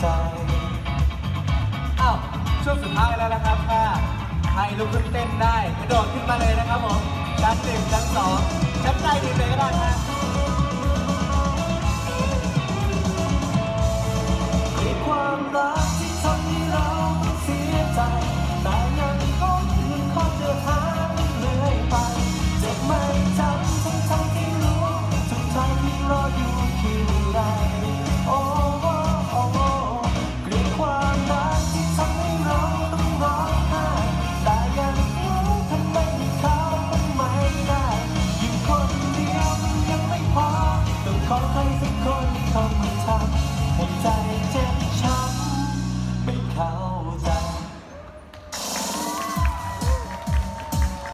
ใจอ้าวช่วงสุดท้ายแล้วนะครับค่ะใครลุกขึ้นเต้นได้กระโดดขึ้นมาเลยนะครับผมชั้น 1 ชั้น 2 ชั้นใดดีเลยก็ได้นะ